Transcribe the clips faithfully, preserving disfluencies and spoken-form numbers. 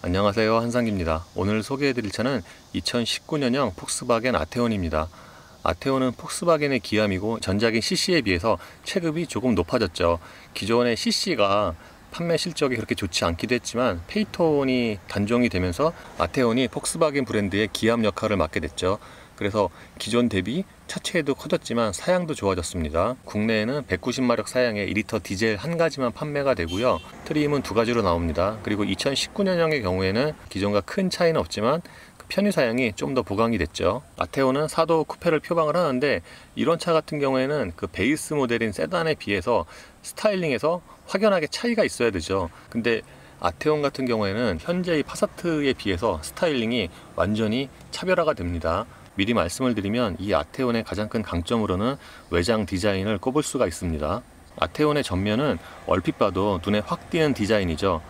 안녕하세요, 한상기입니다. 오늘 소개해드릴 차는 이천십구 년형 폭스바겐 아테온입니다. 아테온은 폭스바겐의 기함이고 전작인 씨씨에 비해서 체급이 조금 높아졌죠. 기존의 씨씨가 판매 실적이 그렇게 좋지 않기도 했지만 페이톤이 단종이 되면서 아테온이 폭스바겐 브랜드의 기함 역할을 맡게 됐죠. 그래서 기존 대비 차체도 커졌지만 사양도 좋아졌습니다. 국내에는 백구십 마력 사양의 이 리터 디젤 한 가지만 판매가 되고요. 트림은 두 가지로 나옵니다. 그리고 이천십구 년형의 경우에는 기존과 큰 차이는 없지만 편의 사양이 좀 더 보강이 됐죠. 아테온은 사 도어 쿠페를 표방을 하는데 이런 차 같은 경우에는 그 베이스 모델인 세단에 비해서 스타일링에서 확연하게 차이가 있어야 되죠. 근데 아테온 같은 경우에는 현재의 파사트에 비해서 스타일링이 완전히 차별화가 됩니다. 미리 말씀을 드리면 이 아테온의 가장 큰 강점으로는 외장 디자인을 꼽을 수가 있습니다. 아테온의 전면은 얼핏 봐도 눈에 확 띄는 디자인이죠.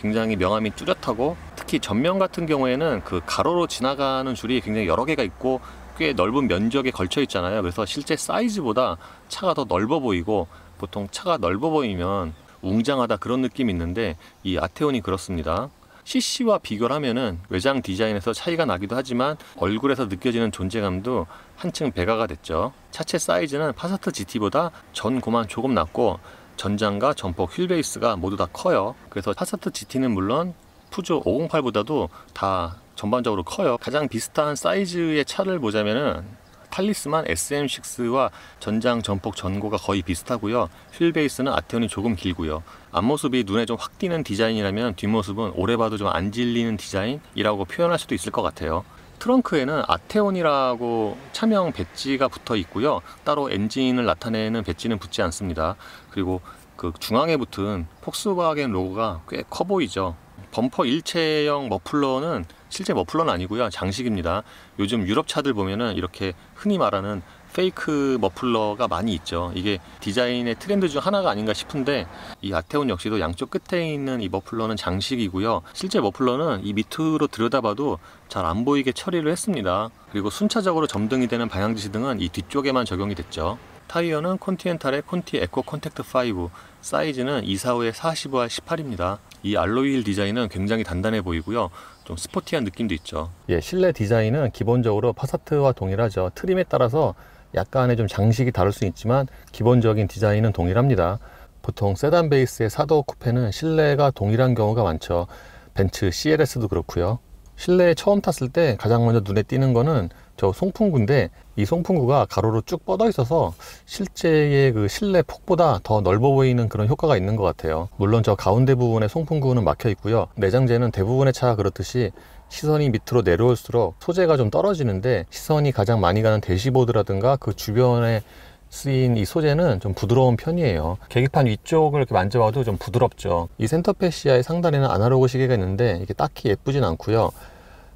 굉장히 명암이 뚜렷하고 특히 전면 같은 경우에는 그 가로로 지나가는 줄이 굉장히 여러 개가 있고 꽤 넓은 면적에 걸쳐 있잖아요. 그래서 실제 사이즈보다 차가 더 넓어 보이고 보통 차가 넓어 보이면 웅장하다 그런 느낌이 있는데 이 아테온이 그렇습니다. 씨씨와 비교를 하면은 외장 디자인에서 차이가 나기도 하지만 얼굴에서 느껴지는 존재감도 한층 배가가 됐죠. 차체 사이즈는 파사트 지티보다 전고만 조금 낮고 전장과 전폭 휠베이스가 모두 다 커요. 그래서 파사트 지티는 물론 푸조 오백팔보다도 다 전반적으로 커요. 가장 비슷한 사이즈의 차를 보자면은 탈리스만 에스엠 식스와 전장 전폭 전고가 거의 비슷하고요. 휠베이스는 아테온이 조금 길고요. 앞모습이 눈에 좀 확 띄는 디자인이라면 뒷모습은 오래 봐도 좀 안 질리는 디자인이라고 표현할 수도 있을 것 같아요. 트렁크에는 아테온이라고 차명 배지가 붙어 있고요. 따로 엔진을 나타내는 배지는 붙지 않습니다. 그리고 그 중앙에 붙은 폭스바겐 로고가 꽤 커 보이죠. 범퍼 일체형 머플러는 실제 머플러는 아니고요, 장식입니다. 요즘 유럽 차들 보면은 이렇게 흔히 말하는 페이크 머플러가 많이 있죠. 이게 디자인의 트렌드 중 하나가 아닌가 싶은데 이 아테온 역시도 양쪽 끝에 있는 이 머플러는 장식이고요. 실제 머플러는 이 밑으로 들여다봐도 잘 안 보이게 처리를 했습니다. 그리고 순차적으로 점등이 되는 방향지시등은 이 뒤쪽에만 적용이 됐죠. 타이어는 콘티엔탈의 콘티 에코 콘택트 오, 사이즈는 이백사십오에 사십오알 십팔입니다. 이 알로이휠 디자인은 굉장히 단단해 보이고요. 좀 스포티한 느낌도 있죠. 예, 실내 디자인은 기본적으로 파사트와 동일하죠. 트림에 따라서 약간의 좀 장식이 다를 수 있지만 기본적인 디자인은 동일합니다. 보통 세단 베이스의 사 도어 쿠페는 실내가 동일한 경우가 많죠. 벤츠 씨엘에스도 그렇고요. 실내에 처음 탔을 때 가장 먼저 눈에 띄는 거는 저 송풍구인데 이 송풍구가 가로로 쭉 뻗어 있어서 실제의 그 실내 폭보다 더 넓어 보이는 그런 효과가 있는 것 같아요. 물론 저 가운데 부분에 송풍구는 막혀 있고요. 내장재는 대부분의 차가 그렇듯이 시선이 밑으로 내려올수록 소재가 좀 떨어지는데 시선이 가장 많이 가는 대시보드라든가 그 주변에 쓰인 이 소재는 좀 부드러운 편이에요. 계기판 위쪽을 이렇게 만져봐도 좀 부드럽죠. 이 센터페시아의 상단에는 아날로그 시계가 있는데 이게 딱히 예쁘진 않고요.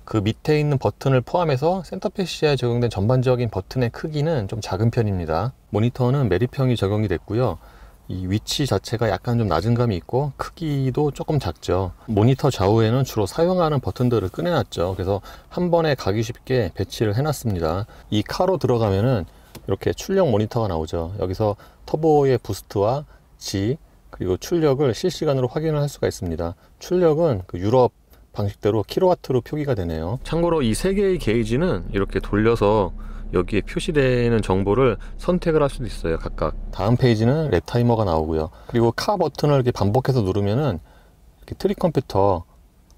그 밑에 있는 버튼을 포함해서 센터페시아에 적용된 전반적인 버튼의 크기는 좀 작은 편입니다. 모니터는 매립형이 적용이 됐고요. 이 위치 자체가 약간 좀 낮은 감이 있고 크기도 조금 작죠. 모니터 좌우에는 주로 사용하는 버튼들을 꺼내놨죠. 그래서 한 번에 가기 쉽게 배치를 해놨습니다. 이 카로 들어가면은 이렇게 출력 모니터가 나오죠. 여기서 터보의 부스트와 G 그리고 출력을 실시간으로 확인을 할 수가 있습니다. 출력은 그 유럽 방식대로 킬로와트로 표기가 되네요. 참고로 이 세 개의 게이지는 이렇게 돌려서 여기에 표시되는 정보를 선택을 할 수도 있어요, 각각. 다음 페이지는 랩 타이머가 나오고요. 그리고 카 버튼을 이렇게 반복해서 누르면은 이렇게 트릭 컴퓨터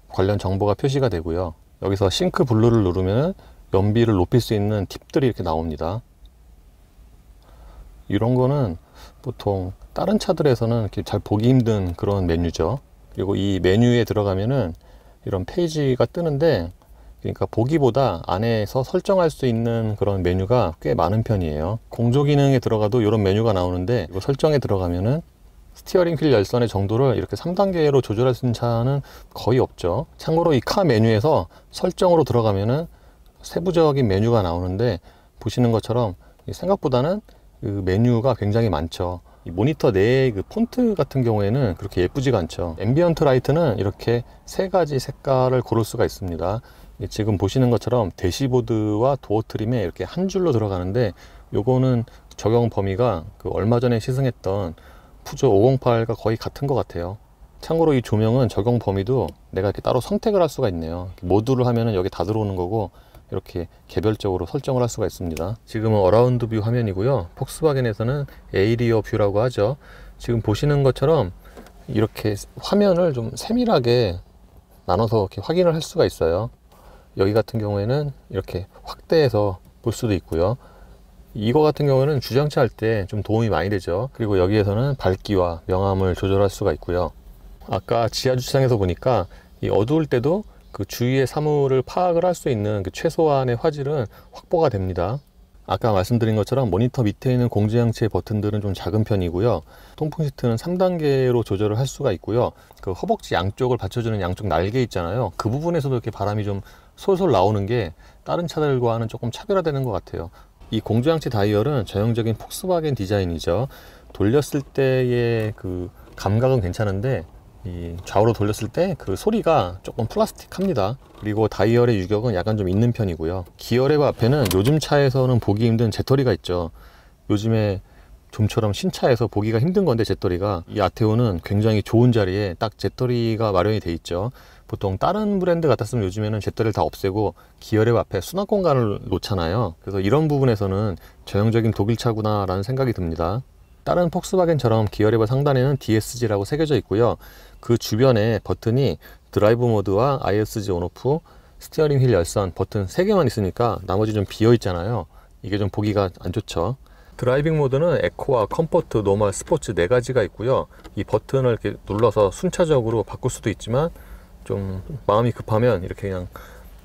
관련 정보가 표시가 되고요. 여기서 싱크 블루를 누르면은 연비를 높일 수 있는 팁들이 이렇게 나옵니다. 이런 거는 보통 다른 차들에서는 이렇게 잘 보기 힘든 그런 메뉴죠. 그리고 이 메뉴에 들어가면은 이런 페이지가 뜨는데 그러니까 보기보다 안에서 설정할 수 있는 그런 메뉴가 꽤 많은 편이에요. 공조 기능에 들어가도 이런 메뉴가 나오는데 이거 설정에 들어가면은 스티어링 휠 열선의 정도를 이렇게 삼 단계로 조절할 수 있는 차는 거의 없죠. 참고로 이 카 메뉴에서 설정으로 들어가면은 세부적인 메뉴가 나오는데 보시는 것처럼 생각보다는 그 메뉴가 굉장히 많죠. 이 모니터 내의 그 폰트 같은 경우에는 그렇게 예쁘지가 않죠. 앰비언트 라이트는 이렇게 세 가지 색깔을 고를 수가 있습니다. 지금 보시는 것처럼 대시보드와 도어 트림에 이렇게 한 줄로 들어가는데 요거는 적용 범위가 그 얼마 전에 시승했던 푸조 오백팔과 거의 같은 것 같아요. 참고로 이 조명은 적용 범위도 내가 이렇게 따로 선택을 할 수가 있네요. 모두를 하면은 여기 다 들어오는 거고, 이렇게 개별적으로 설정을 할 수가 있습니다. 지금은 어라운드 뷰 화면이고요. 폭스바겐에서는 에이리어 뷰라고 하죠. 지금 보시는 것처럼 이렇게 화면을 좀 세밀하게 나눠서 이렇게 확인을 할 수가 있어요. 여기 같은 경우에는 이렇게 확대해서 볼 수도 있고요. 이거 같은 경우에는 주정차 할 때 좀 도움이 많이 되죠. 그리고 여기에서는 밝기와 명암을 조절할 수가 있고요. 아까 지하 주차장에서 보니까 이 어두울 때도 그 주위의 사물을 파악을 할 수 있는 그 최소한의 화질은 확보가 됩니다. 아까 말씀드린 것처럼 모니터 밑에 있는 공제장치의 버튼들은 좀 작은 편이고요. 통풍 시트는 삼 단계로 조절을 할 수가 있고요. 그 허벅지 양쪽을 받쳐주는 양쪽 날개 있잖아요. 그 부분에서도 이렇게 바람이 좀 솔솔 나오는 게 다른 차들과는 조금 차별화되는 것 같아요. 이 공조장치 다이얼은 전형적인 폭스바겐 디자인이죠. 돌렸을 때의 그 감각은 괜찮은데 이 좌우로 돌렸을 때 그 소리가 조금 플라스틱합니다. 그리고 다이얼의 유격은 약간 좀 있는 편이고요. 기어레버 앞에는 요즘 차에서는 보기 힘든 재떨이가 있죠. 요즘에 좀처럼 신차에서 보기가 힘든 건데 재떨이가, 이 아테온은 굉장히 좋은 자리에 딱 재떨이가 마련이 돼 있죠. 보통 다른 브랜드 같았으면 요즘에는 재떨이를 다 없애고 기어레버 앞에 수납 공간을 놓잖아요. 그래서 이런 부분에서는 전형적인 독일차구나 라는 생각이 듭니다. 다른 폭스바겐처럼 기어레버 상단에는 디 에스 지라고 새겨져 있고요. 그 주변에 버튼이 드라이브 모드와 아이 에스 지 온오프, 스티어링 휠 열선 버튼 세 개만 있으니까 나머지 좀 비어 있잖아요. 이게 좀 보기가 안 좋죠. 드라이빙 모드는 에코와 컴포트, 노멀, 스포츠 네 가지가 있고요. 이 버튼을 이렇게 눌러서 순차적으로 바꿀 수도 있지만 좀 마음이 급하면 이렇게 그냥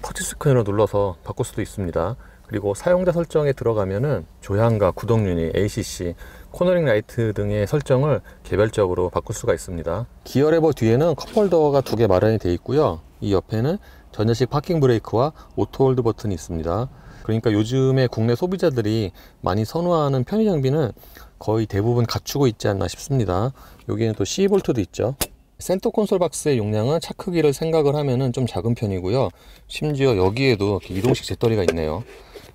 터치스크린으로 눌러서 바꿀 수도 있습니다. 그리고 사용자 설정에 들어가면은 조향과 구동유니, 에이 씨 씨, 코너링 라이트 등의 설정을 개별적으로 바꿀 수가 있습니다. 기어레버 뒤에는 컵홀더가 두 개 마련이 되어 있고요. 이 옆에는 전자식 파킹 브레이크와 오토홀드 버튼이 있습니다. 그러니까 요즘에 국내 소비자들이 많이 선호하는 편의장비는 거의 대부분 갖추고 있지 않나 싶습니다. 여기에는 또 씨 볼트도 있죠. 센터 콘솔 박스의 용량은 차 크기를 생각을 하면은 좀 작은 편이고요. 심지어 여기에도 이동식 재떨이가 있네요.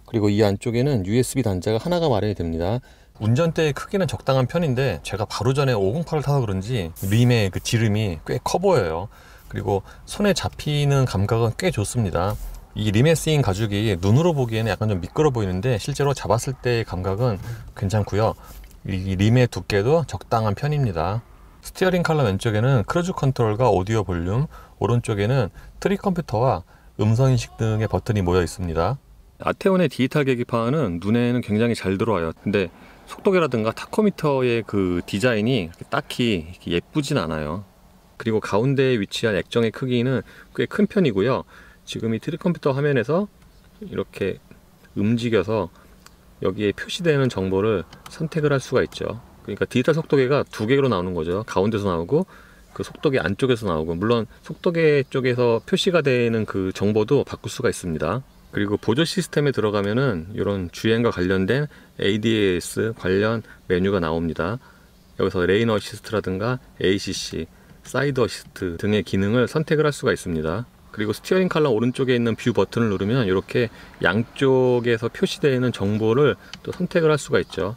그리고 이 안쪽에는 유 에스 비 단자가 하나가 마련이 됩니다. 운전대의 크기는 적당한 편인데 제가 바로 전에 오공팔을 타서 그런지 림의 그 지름이 꽤 커 보여요. 그리고 손에 잡히는 감각은 꽤 좋습니다. 이 림에 쓰인 가죽이 눈으로 보기에는 약간 좀 미끄러 보이는데 실제로 잡았을 때의 감각은 괜찮고요. 이 림의 두께도 적당한 편입니다. 스티어링 칼라 왼쪽에는 크루즈 컨트롤과 오디오 볼륨, 오른쪽에는 트립 컴퓨터와 음성인식 등의 버튼이 모여 있습니다. 아테온의 디지털 계기판은 눈에는 굉장히 잘 들어와요. 근데 속도계라든가 타코미터의 그 디자인이 딱히 예쁘진 않아요. 그리고 가운데에 위치한 액정의 크기는 꽤 큰 편이고요. 지금 이 트립 컴퓨터 화면에서 이렇게 움직여서 여기에 표시되는 정보를 선택을 할 수가 있죠. 그러니까 디지털 속도계가 두 개로 나오는 거죠. 가운데서 나오고 그 속도계 안쪽에서 나오고, 물론 속도계 쪽에서 표시가 되는 그 정보도 바꿀 수가 있습니다. 그리고 보조 시스템에 들어가면은 이런 주행과 관련된 에이 디 에이 에스 관련 메뉴가 나옵니다. 여기서 레인 어시스트라든가 에이 씨 씨, 사이드 어시스트 등의 기능을 선택을 할 수가 있습니다. 그리고 스티어링 칼럼 오른쪽에 있는 뷰 버튼을 누르면 이렇게 양쪽에서 표시되는 정보를 또 선택을 할 수가 있죠.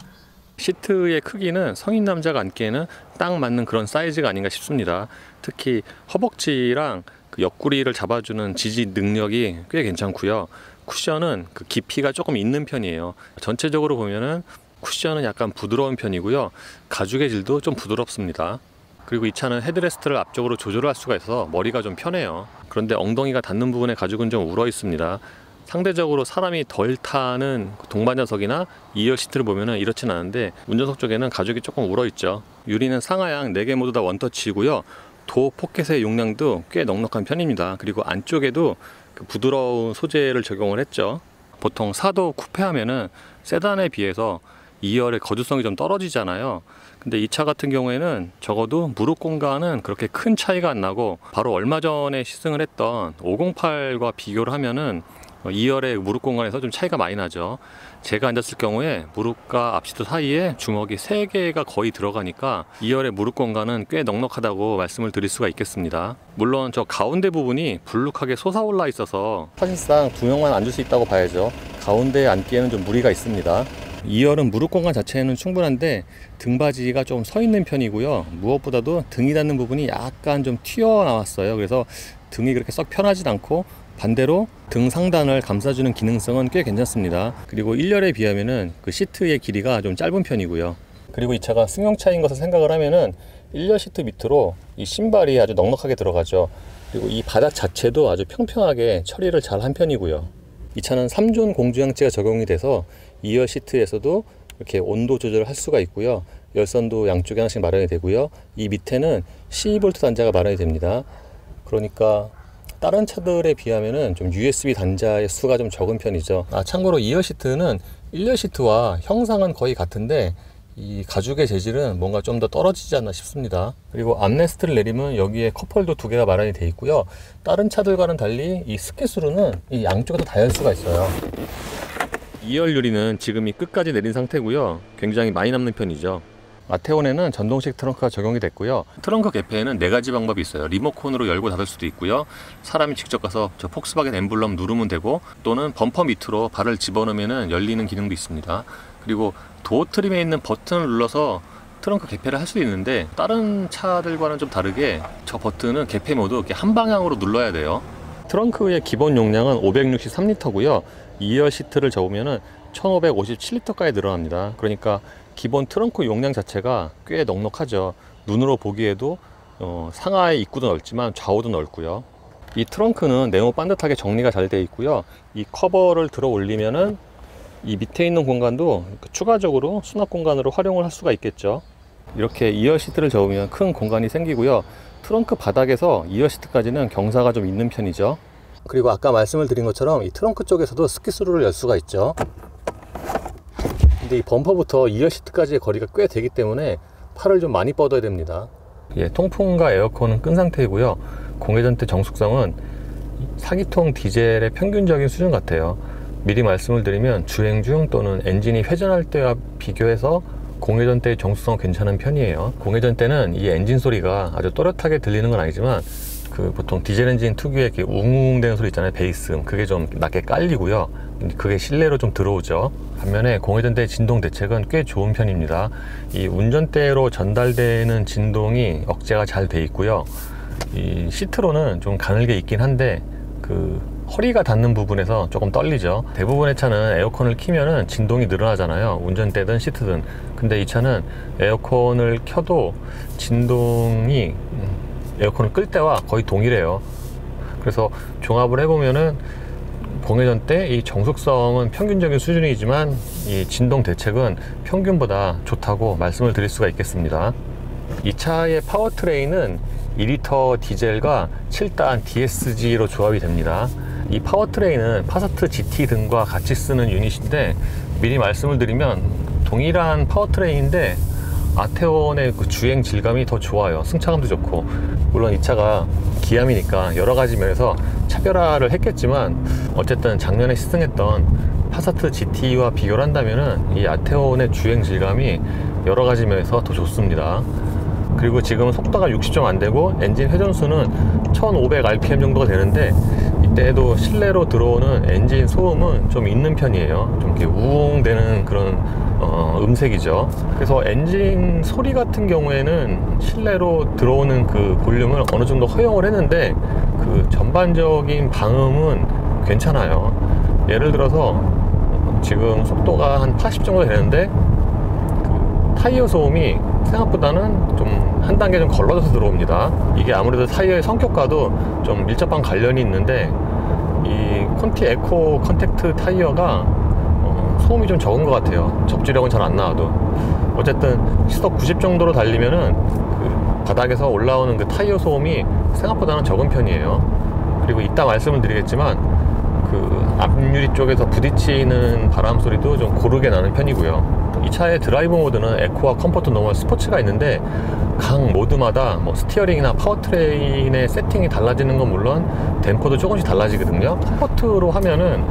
시트의 크기는 성인 남자가 앉기에는 딱 맞는 그런 사이즈가 아닌가 싶습니다. 특히 허벅지랑 그 옆구리를 잡아주는 지지 능력이 꽤 괜찮고요. 쿠션은 그 깊이가 조금 있는 편이에요. 전체적으로 보면은 쿠션은 약간 부드러운 편이고요. 가죽의 질도 좀 부드럽습니다. 그리고 이 차는 헤드레스트를 앞쪽으로 조절할 수가 있어서 머리가 좀 편해요. 그런데 엉덩이가 닿는 부분의 가죽은 좀 울어 있습니다. 상대적으로 사람이 덜 타는 동반자석이나 이열 시트를 보면은 이렇진 않은데 운전석 쪽에는 가죽이 조금 울어 있죠. 유리는 상하양 네 개 모두 다 원터치이고요. 도어 포켓의 용량도 꽤 넉넉한 편입니다. 그리고 안쪽에도 그 부드러운 소재를 적용을 했죠. 보통 사도 쿠페 하면은 세단에 비해서 이열의 거주성이 좀 떨어지잖아요. 근데 이 차 같은 경우에는 적어도 무릎 공간은 그렇게 큰 차이가 안 나고, 바로 얼마 전에 시승을 했던 오공팔과 비교를 하면은 이열의 무릎 공간에서 좀 차이가 많이 나죠. 제가 앉았을 경우에 무릎과 앞시트 사이에 주먹이 세 개가 거의 들어가니까 이열의 무릎 공간은 꽤 넉넉하다고 말씀을 드릴 수가 있겠습니다. 물론 저 가운데 부분이 불룩하게 솟아올라 있어서 사실상 두 명만 앉을 수 있다고 봐야죠. 가운데에 앉기에는 좀 무리가 있습니다. 이 열은 무릎 공간 자체는 충분한데 등받이가 좀 서 있는 편이고요. 무엇보다도 등이 닿는 부분이 약간 좀 튀어나왔어요. 그래서 등이 그렇게 썩 편하지도 않고 반대로 등 상단을 감싸주는 기능성은 꽤 괜찮습니다. 그리고 일 열에 비하면은 그 시트의 길이가 좀 짧은 편이고요. 그리고 이 차가 승용차인 것을 생각을 하면은 일 열 시트 밑으로 이 신발이 아주 넉넉하게 들어가죠. 그리고 이 바닥 자체도 아주 평평하게 처리를 잘 한 편이고요. 이 차는 삼 존 공조양체가 적용이 돼서 이 열 시트에서도 이렇게 온도 조절을 할 수가 있고요. 열선도 양쪽에 하나씩 마련이 되고요. 이 밑에는 십이 볼트 단자가 마련이 됩니다. 그러니까 다른 차들에 비하면은 좀 유에스비 단자의 수가 좀 적은 편이죠. 아, 참고로 이 열 시트는 일 열 시트와 형상은 거의 같은데 이 가죽의 재질은 뭔가 좀 더 떨어지지 않나 싶습니다. 그리고 암레스트를 내리면 여기에 컵홀더 두 개가 마련이 되어 있고요. 다른 차들과는 달리 이 스키스루는 이 양쪽에도 다 열 수가 있어요. 이 열 유리는 지금이 끝까지 내린 상태고요. 굉장히 많이 남는 편이죠. 아테온에는 전동식 트렁크가 적용이 됐고요. 트렁크 개폐에는 네 가지 방법이 있어요. 리모컨으로 열고 닫을 수도 있고요. 사람이 직접 가서 저 폭스바겐 엠블럼 누르면 되고, 또는 범퍼 밑으로 발을 집어넣으면 열리는 기능도 있습니다. 그리고 도어 트림에 있는 버튼을 눌러서 트렁크 개폐를 할 수도 있는데, 다른 차들과는 좀 다르게 저 버튼은 개폐 모두 이렇게 한 방향으로 눌러야 돼요. 트렁크의 기본 용량은 오백육십삼 리터고요. 이 열 시트를 접으면 천오백오십칠 리터까지 늘어납니다. 그러니까 기본 트렁크 용량 자체가 꽤 넉넉하죠. 눈으로 보기에도 어, 상하의 입구도 넓지만 좌우도 넓고요. 이 트렁크는 네모 반듯하게 정리가 잘 되어 있고요. 이 커버를 들어 올리면은 이 밑에 있는 공간도 추가적으로 수납 공간으로 활용을 할 수가 있겠죠. 이렇게 이 열 시트를 접으면 큰 공간이 생기고요. 트렁크 바닥에서 이 열 시트까지는 경사가 좀 있는 편이죠. 그리고 아까 말씀을 드린 것처럼 이 트렁크 쪽에서도 스키스루를 열 수가 있죠. 근데 이 범퍼부터 이 열 시트까지의 거리가 꽤 되기 때문에 팔을 좀 많이 뻗어야 됩니다. 예, 통풍과 에어컨은 끈 상태이고요. 공회전때 정숙성은 사기통 디젤의 평균적인 수준 같아요. 미리 말씀을 드리면 주행 중 또는 엔진이 회전할 때와 비교해서 공회전 때의 정숙성은 괜찮은 편이에요. 공회전 때는 이 엔진 소리가 아주 또렷하게 들리는 건 아니지만 그 보통 디젤 엔진 특유의 이렇게 웅웅 되는 소리 있잖아요, 베이스. 그게 좀 낮게 깔리고요. 그게 실내로 좀 들어오죠. 반면에 공회전대 진동 대책은 꽤 좋은 편입니다. 이 운전대로 전달되는 진동이 억제가 잘 돼 있고요. 이 시트로는 좀 가늘게 있긴 한데 그 허리가 닿는 부분에서 조금 떨리죠. 대부분의 차는 에어컨을 키면은 진동이 늘어나잖아요, 운전대든 시트든. 근데 이 차는 에어컨을 켜도 진동이 에어컨을 끌 때와 거의 동일해요. 그래서 종합을 해보면은 공회전 때 이 정숙성은 평균적인 수준이지만 이 진동 대책은 평균보다 좋다고 말씀을 드릴 수가 있겠습니다. 이 차의 파워트레인은 이 리터 디젤과 칠 단 디에스지로 조합이 됩니다. 이 파워트레인은 파사트 지티 등과 같이 쓰는 유닛인데, 미리 말씀을 드리면 동일한 파워트레인인데 아테온의 그 주행 질감이 더 좋아요. 승차감도 좋고. 물론 이 차가 기함이니까 여러 가지 면에서 차별화를 했겠지만 어쨌든 작년에 시승했던 파사트 지티와 비교를 한다면은 이 아테온의 주행 질감이 여러 가지 면에서 더 좋습니다. 그리고 지금 속도가 육십 점 안 되고 엔진 회전수는 천오백 알피엠 정도가 되는데, 이때도 실내로 들어오는 엔진 소음은 좀 있는 편이에요. 좀 이렇게 우웅 되는 그런 어, 음색이죠. 그래서 엔진 소리 같은 경우에는 실내로 들어오는 그 볼륨을 어느 정도 허용을 했는데 그 전반적인 방음은 괜찮아요. 예를 들어서 지금 속도가 한 팔십 정도 되는데 타이어 소음이 생각보다는 좀 한 단계 좀 걸러져서 들어옵니다. 이게 아무래도 타이어의 성격과도 좀 밀접한 관련이 있는데 이 콘티 에코 콘택트 타이어가 어, 소음이 좀 적은 것 같아요. 접지력은 잘 안 나와도. 어쨌든 시속 구십 정도로 달리면은 그 바닥에서 올라오는 그 타이어 소음이 생각보다는 적은 편이에요. 그리고 이따 말씀을 드리겠지만 그 앞유리 쪽에서 부딪히는 바람 소리도 좀 고르게 나는 편이고요. 이 차의 드라이브 모드는 에코와 컴포트, 노멀, 스포츠가 있는데 각 모드마다 뭐 스티어링이나 파워트레인의 세팅이 달라지는 건 물론 댐퍼도 조금씩 달라지거든요. 컴포트로 하면은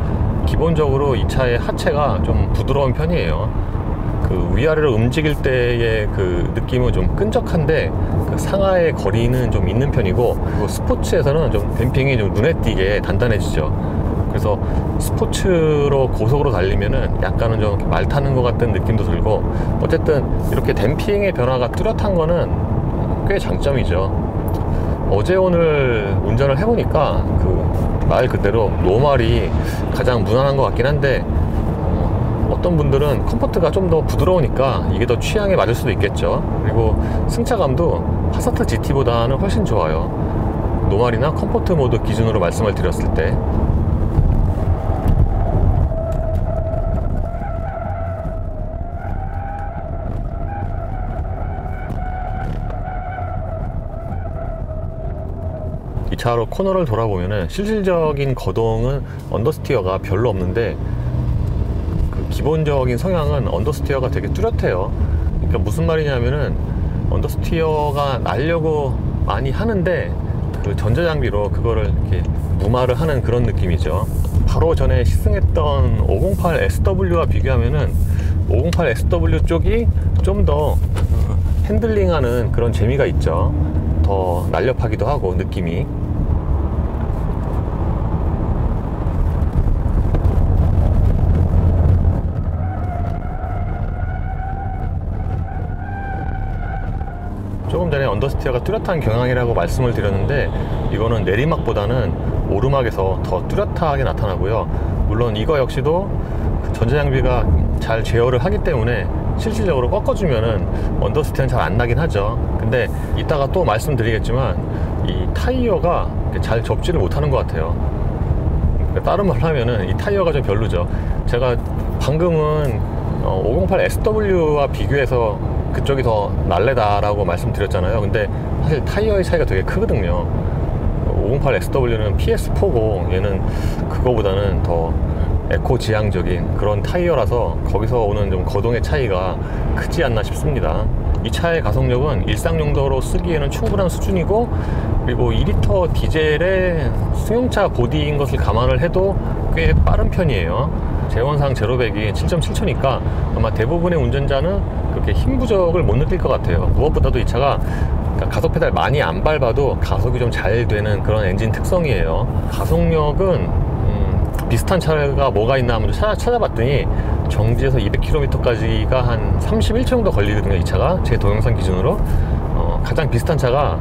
기본적으로 이 차의 하체가 좀 부드러운 편이에요. 그 위아래로 움직일 때의 그 느낌은 좀 끈적한데 그 상하의 거리는 좀 있는 편이고, 그리고 스포츠에서는 좀 댐핑이 좀 눈에 띄게 단단해지죠. 그래서 스포츠로 고속으로 달리면은 약간은 좀 말 타는 것 같은 느낌도 들고, 어쨌든 이렇게 댐핑의 변화가 뚜렷한 거는 꽤 장점이죠. 어제 오늘 운전을 해보니까 그 말 그대로 노말이 가장 무난한 것 같긴 한데, 어떤 분들은 컴포트가 좀 더 부드러우니까 이게 더 취향에 맞을 수도 있겠죠. 그리고 승차감도 파사트 지티보다는 훨씬 좋아요. 노말이나 컴포트 모드 기준으로 말씀을 드렸을 때. 이 차로 코너를 돌아보면은 실질적인 거동은 언더스티어가 별로 없는데, 기본적인 성향은 언더스티어가 되게 뚜렷해요. 그러니까 무슨 말이냐면은 언더스티어가 나려고 많이 하는데 그 전자장비로 그거를 이렇게 무마를 하는 그런 느낌이죠. 바로 전에 시승했던 오백팔 에스더블유와 비교하면은 오백팔 에스더블유 쪽이 좀 더 핸들링하는 그런 재미가 있죠. 더 날렵하기도 하고 느낌이. 조금 전에 언더스티어가 뚜렷한 경향이라고 말씀을 드렸는데, 이거는 내리막보다는 오르막에서 더 뚜렷하게 나타나고요. 물론 이거 역시도 전자장비가 잘 제어를 하기 때문에 실질적으로 꺾어주면은 언더스티어는 잘 안 나긴 하죠. 근데 이따가 또 말씀드리겠지만 이 타이어가 잘 접지를 못하는 것 같아요. 다른 말로 하면은 이 타이어가 좀 별로죠. 제가 방금은 오백팔 에스더블유와 비교해서 그쪽이 더 날래다라고 말씀드렸잖아요. 근데 사실 타이어의 차이가 되게 크거든요. 오백팔 에스더블유는 피에스 포고 얘는 그거보다는 더 에코 지향적인 그런 타이어라서 거기서 오는 좀 거동의 차이가 크지 않나 싶습니다. 이 차의 가속력은 일상 용도로 쓰기에는 충분한 수준이고, 그리고 이 리터 디젤의 승용차 보디인 것을 감안을 해도 꽤 빠른 편이에요. 제원상 제로백이 칠 점 칠 초니까 아마 대부분의 운전자는 그렇게 힘 부족을 못 느낄 것 같아요. 무엇보다도 이 차가 가속 페달 많이 안 밟아도 가속이 좀 잘 되는 그런 엔진 특성이에요. 가속력은 음, 비슷한 차가 뭐가 있나 하면 찾아봤더니 정지에서 이백 킬로미터까지가 한 삼십일 초 정도 걸리거든요. 이 차가 제 동영상 기준으로 어, 가장 비슷한 차가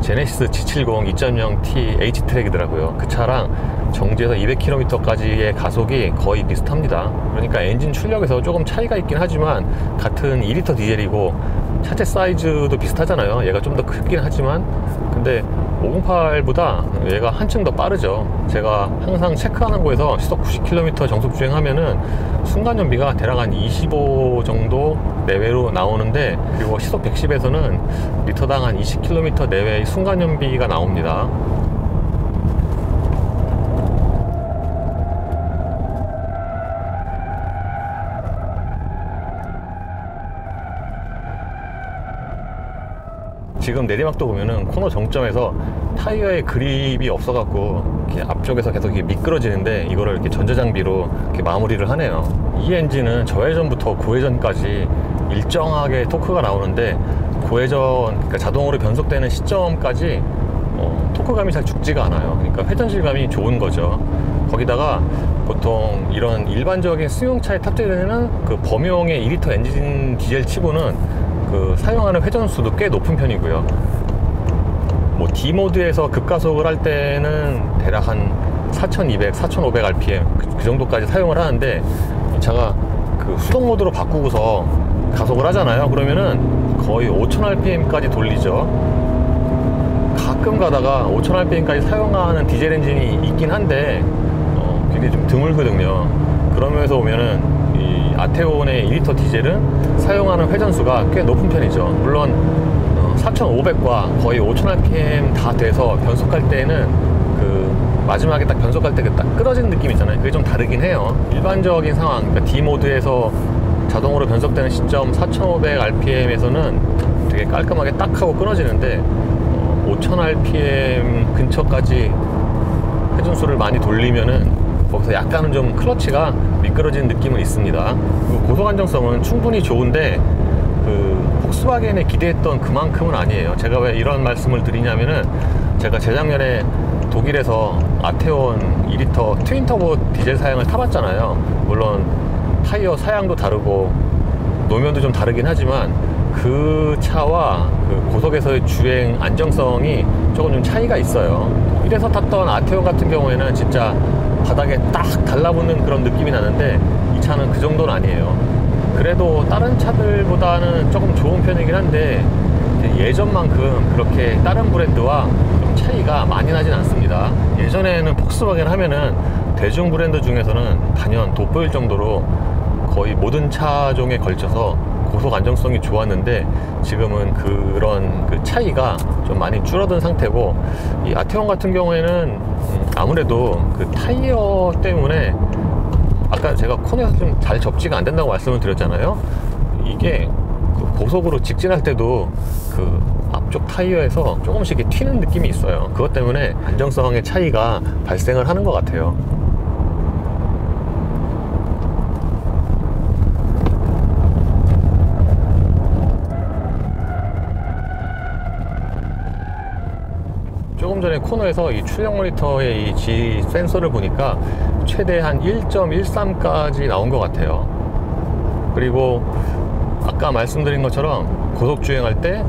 제네시스 지 칠십 이 점 영 티 H 트랙이더라고요. 그 차랑 정지에서 이백 킬로미터까지의 가속이 거의 비슷합니다. 그러니까 엔진 출력에서 조금 차이가 있긴 하지만 같은 이 리터 디젤이고 차체 사이즈도 비슷하잖아요. 얘가 좀 더 크긴 하지만, 근데 오백팔보다 얘가 한층 더 빠르죠. 제가 항상 체크하는 거에서 시속 구십 킬로미터 정속 주행하면은 순간 연비가 대략 한 이십오 정도 내외로 나오는데, 그리고 시속 백십에서는 리터당 한 이십 킬로미터 내외의 순간 연비가 나옵니다. 지금 내리막도 보면은 코너 정점에서 타이어의 그립이 없어갖고 이렇게 앞쪽에서 계속 이렇게 미끄러지는데, 이거를 이렇게 전자장비로 이렇게 마무리를 하네요. 이 엔진은 저회전부터 고회전까지 일정하게 토크가 나오는데, 고회전, 그러니까 자동으로 변속되는 시점까지 어, 토크감이 잘 죽지가 않아요. 그러니까 회전실감이 좋은 거죠. 거기다가 보통 이런 일반적인 승용차에 탑재되는 그 범용의 이 리터 엔진 디젤 치고는 그 사용하는 회전수도 꽤 높은 편이고요. 뭐 D모드에서 급가속을 할 때는 대략 한 사천이백, 사천오백 알피엠 그, 그 정도까지 사용을 하는데, 이 차가 그 수동모드로 바꾸고서 가속을 하잖아요. 그러면은 거의 오천 알피엠까지 돌리죠. 가끔 가다가 오천 알피엠까지 사용하는 디젤 엔진이 있긴 한데 어, 굉장히 좀 드물거든요. 그러면서 보면은 이 아테온의 이 리터 디젤은 사용하는 회전수가 꽤 높은 편이죠. 물론 사천오백과 거의 오천 알피엠 다 돼서 변속할 때는 그 마지막에 딱 변속할 때 그 딱 끊어지는 느낌 있잖아요. 그게 좀 다르긴 해요. 일반적인 상황, 그러니까 D모드에서 자동으로 변속되는 시점 사천오백 알피엠에서는 되게 깔끔하게 딱 하고 끊어지는데, 오천 알피엠 근처까지 회전수를 많이 돌리면은 거기서 약간은 좀 클러치가 미끄러지는 느낌은 있습니다. 고속 안정성은 충분히 좋은데 그 폭스바겐에 기대했던 그만큼은 아니에요. 제가 왜 이런 말씀을 드리냐면은, 제가 재작년에 독일에서 아테온 이 리터 트윈터보 디젤 사양을 타봤잖아요. 물론 타이어 사양도 다르고 노면도 좀 다르긴 하지만 그 차와 그 고속에서의 주행 안정성이 조금 좀 차이가 있어요. 독일에서 탔던 아테온 같은 경우에는 진짜 바닥에 딱 달라붙는 그런 느낌이 나는데 이 차는 그 정도는 아니에요. 그래도 다른 차들보다는 조금 좋은 편이긴 한데 예전만큼 그렇게 다른 브랜드와 좀 차이가 많이 나진 않습니다. 예전에는 폭스바겐 하면은 대중 브랜드 중에서는 단연 돋보일 정도로 거의 모든 차종에 걸쳐서 고속 안정성이 좋았는데 지금은 그런 그 차이가 좀 많이 줄어든 상태고, 이 아테온 같은 경우에는 아무래도 그 타이어 때문에 아까 제가 코너에서 좀 잘 접지가 안 된다고 말씀을 드렸잖아요. 이게 그 고속으로 직진할 때도 그 앞쪽 타이어에서 조금씩 이렇게 튀는 느낌이 있어요. 그것 때문에 안정성의 차이가 발생을 하는 것 같아요. 조금 전에 코너에서 이 출력 모니터의 이 G 센서를 보니까 최대 한 일 점 일삼까지 나온 것 같아요. 그리고 아까 말씀드린 것처럼 고속 주행할 때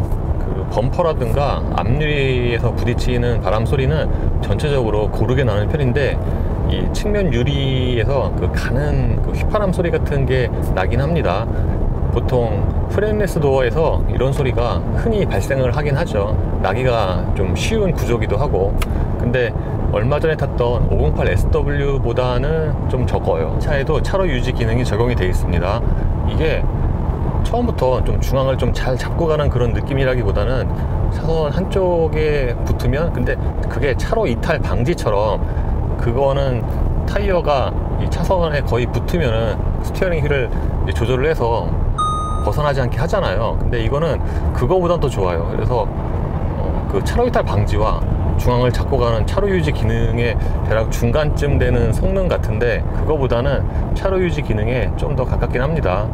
그 범퍼라든가 앞유리에서 부딪히는 바람 소리는 전체적으로 고르게 나는 편인데 이 측면 유리에서 그 가는 그 휘파람 소리 같은 게 나긴 합니다. 보통 프레임레스 도어에서 이런 소리가 흔히 발생을 하긴 하죠. 나기가 좀 쉬운 구조기도 하고. 근데 얼마 전에 탔던 오백팔 에스더블유 보다는 좀 적어요. 차에도 차로 유지 기능이 적용이 되어 있습니다. 이게 처음부터 좀 중앙을 좀 잘 잡고 가는 그런 느낌이라기보다는 차선 한쪽에 붙으면, 근데 그게 차로 이탈 방지처럼, 그거는 타이어가 이 차선에 거의 붙으면은 스티어링 휠을 이제 조절을 해서 벗어나지 않게 하잖아요. 근데 이거는 그거보단 더 좋아요. 그래서 어, 그 차로 이탈 방지와 중앙을 잡고 가는 차로 유지 기능의 대략 중간쯤 되는 성능 같은데 그거보다는 차로 유지 기능에 좀 더 가깝긴 합니다.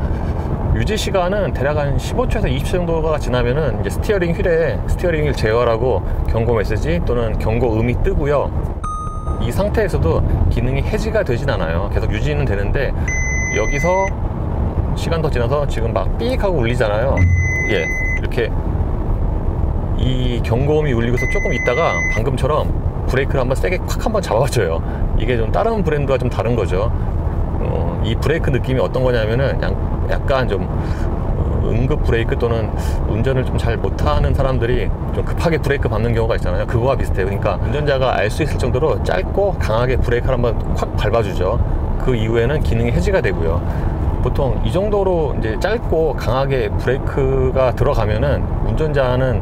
유지 시간은 대략 한 십오 초에서 이십 초 정도가 지나면은 이제 스티어링 휠에 스티어링 휠 제어라고 경고 메시지 또는 경고음이 뜨고요. 이 상태에서도 기능이 해지가 되진 않아요. 계속 유지는 되는데 여기서 시간 더 지나서 지금 막 삑 하고 울리잖아요. 예, 이렇게 이 경고음이 울리고서 조금 있다가 방금처럼 브레이크를 한번 세게 콱 한번 잡아줘요. 이게 좀 다른 브랜드와 좀 다른 거죠. 어, 이 브레이크 느낌이 어떤 거냐면은 약간 좀 응급 브레이크 또는 운전을 좀 잘 못하는 사람들이 좀 급하게 브레이크 밟는 경우가 있잖아요. 그거와 비슷해요. 그러니까 운전자가 알 수 있을 정도로 짧고 강하게 브레이크를 한번 콱 밟아주죠. 그 이후에는 기능이 해지가 되고요. 보통 이 정도로 이제 짧고 강하게 브레이크가 들어가면은 운전자는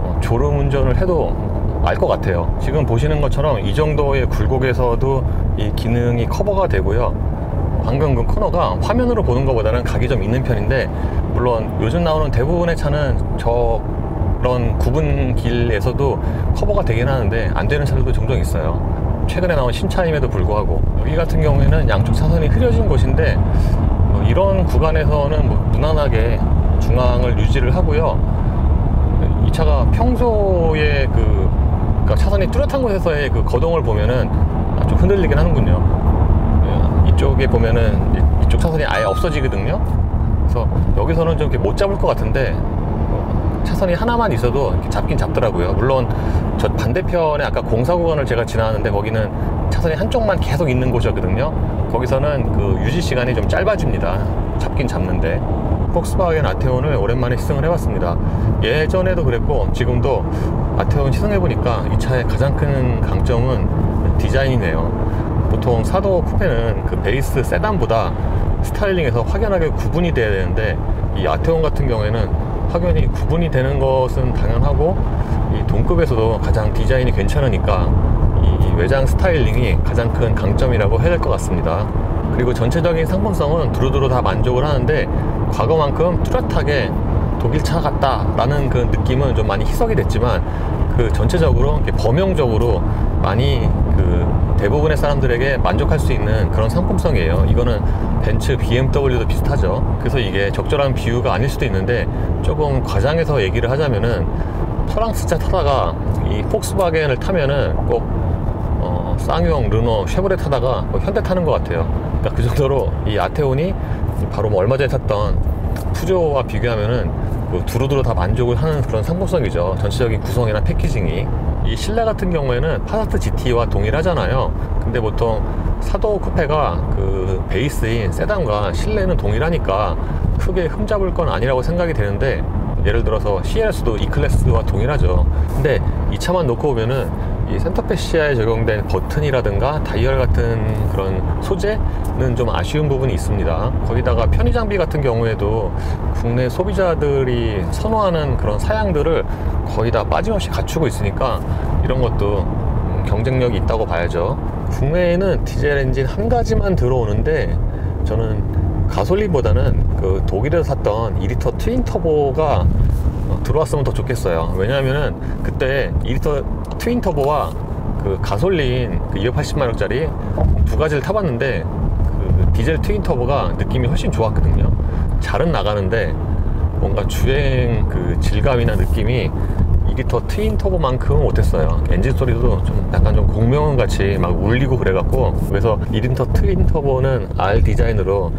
어, 졸음 운전을 해도 알 것 같아요. 지금 보시는 것처럼 이 정도의 굴곡에서도 이 기능이 커버가 되고요. 방금 그 코너가 화면으로 보는 것보다는 각이 좀 있는 편인데, 물론 요즘 나오는 대부분의 차는 저런 굽은 길에서도 커버가 되긴 하는데 안 되는 차들도 종종 있어요. 최근에 나온 신차임에도 불구하고. 여기 같은 경우에는 양쪽 차선이 흐려진 곳인데 뭐 이런 구간에서는 뭐 무난하게 중앙을 유지를 하고요. 이 차가 평소에 그 그러니까 차선이 뚜렷한 곳에서의 그 거동을 보면은 좀 흔들리긴 하는군요. 이쪽에 보면은 이쪽 차선이 아예 없어지거든요. 그래서 여기서는 좀 이렇게 못 잡을 것 같은데 차선이 하나만 있어도 이렇게 잡긴 잡더라고요. 물론 저 반대편에 아까 공사 구간을 제가 지나왔는데 거기는 차선이 한쪽만 계속 있는 곳이거든요. 거기서는 그 유지 시간이 좀 짧아집니다. 잡긴 잡는데. 폭스바겐 아테온을 오랜만에 시승을 해봤습니다. 예전에도 그랬고 지금도 아테온 시승해보니까 이 차의 가장 큰 강점은 디자인이네요. 보통 사도 쿠페는 그 베이스 세단보다 스타일링에서 확연하게 구분이 돼야 되는데 이 아테온 같은 경우에는 확연히 구분이 되는 것은 당연하고 이 동급에서도 가장 디자인이 괜찮으니까 이 외장 스타일링이 가장 큰 강점이라고 해야 될 것 같습니다. 그리고 전체적인 상품성은 두루두루 다 만족을 하는데 과거만큼 뚜렷하게 독일차 같다라는 그 느낌은 좀 많이 희석이 됐지만 그 전체적으로 범용적으로 많이 그 대부분의 사람들에게 만족할 수 있는 그런 상품성이에요. 이거는 벤츠, 비엠더블유도 비슷하죠. 그래서 이게 적절한 비유가 아닐 수도 있는데 조금 과장해서 얘기를 하자면은 프랑스차 타다가 이 폭스바겐을 타면은 꼭 쌍용, 르노, 쉐보레 타다가 뭐 현대 타는 것 같아요. 그러니까 그 정도로 이 아테온이 바로 뭐 얼마 전에 탔던 푸조와 비교하면은 뭐 두루두루 다 만족을 하는 그런 상품성이죠. 전체적인 구성이나 패키징이. 이 실내 같은 경우에는 파사트 지티와 동일하잖아요. 근데 보통 사도 쿠페가 그 베이스인 세단과 실내는 동일하니까 크게 흠잡을 건 아니라고 생각이 되는데, 예를 들어서 씨엘에스도 E 클래스와 동일하죠. 근데 이 차만 놓고 보면은 이 센터페 시야에 적용된 버튼이라든가 다이얼 같은 그런 소재는 좀 아쉬운 부분이 있습니다. 거기다가 편의 장비 같은 경우에도 국내 소비자들이 선호하는 그런 사양들을 거의 다 빠짐없이 갖추고 있으니까 이런 것도 경쟁력이 있다고 봐야죠. 국내에는 디젤 엔진 한 가지만 들어오는데, 저는 가솔린보다는 그 독일에서 샀던 이 리터 트윈 터보가 들어왔으면 더 좋겠어요. 왜냐하면은 그때 이 리터 트윈 터보와 그 가솔린 그 이백팔십만 원짜리 두 가지를 타봤는데, 그 디젤 트윈 터보가 느낌이 훨씬 좋았거든요. 잘은 나가는데 뭔가 주행 그 질감이나 느낌이 이 리터 트윈 터보만큼은 못했어요. 엔진 소리도 좀 약간 좀 공명음 같이 막 울리고 그래갖고, 그래서 일 인터 트윈 터보는 R 디자인으로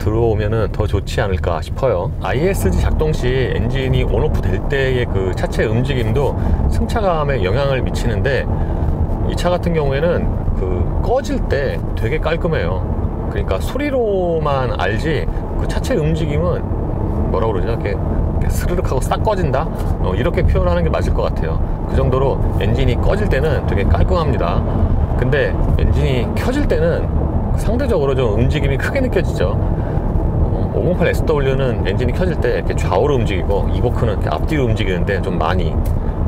들어오면은 더 좋지 않을까 싶어요. 아이에스지 작동 시 엔진이 온오프 될 때의 그 차체 움직임도 승차감에 영향을 미치는데, 이 차 같은 경우에는 그 꺼질 때 되게 깔끔해요. 그러니까 소리로만 알지 그 차체 움직임은 뭐라고 그러죠? 이렇게 스르륵 하고 싹 꺼진다? 어, 이렇게 표현하는 게 맞을 것 같아요. 그 정도로 엔진이 꺼질 때는 되게 깔끔합니다. 근데 엔진이 켜질 때는 상대적으로 좀 움직임이 크게 느껴지죠. 어, 오백팔 에스더블유는 엔진이 켜질 때 이렇게 좌우로 움직이고, 이버크는 이렇게 앞뒤로 움직이는데 좀 많이,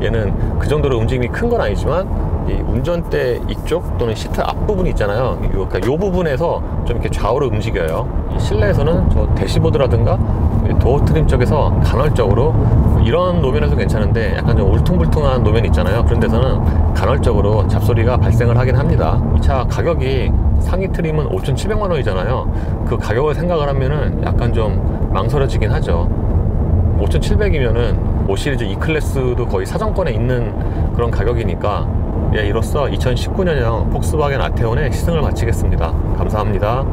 얘는 그 정도로 움직임이 큰 건 아니지만 이 운전대 이쪽 또는 시트 앞부분이 있잖아요. 요, 그러니까 요 부분에서 좀 이렇게 좌우로 움직여요. 이 실내에서는 저 대시보드라든가 도어 트림 쪽에서 간헐적으로, 이런 노면에서 괜찮은데 약간 좀 울퉁불퉁한 노면 있잖아요. 그런 데서는 간헐적으로 잡소리가 발생을 하긴 합니다. 이 차 가격이 상위 트림은 오천칠백만 원이잖아요 그 가격을 생각을 하면은 약간 좀 망설여지긴 하죠. 오천칠백이면은 오 시리즈 E 클래스도 거의 사정권에 있는 그런 가격이니까. 예, 이로써 이천십구 년형 폭스바겐 아테온의 시승을 마치겠습니다. 감사합니다.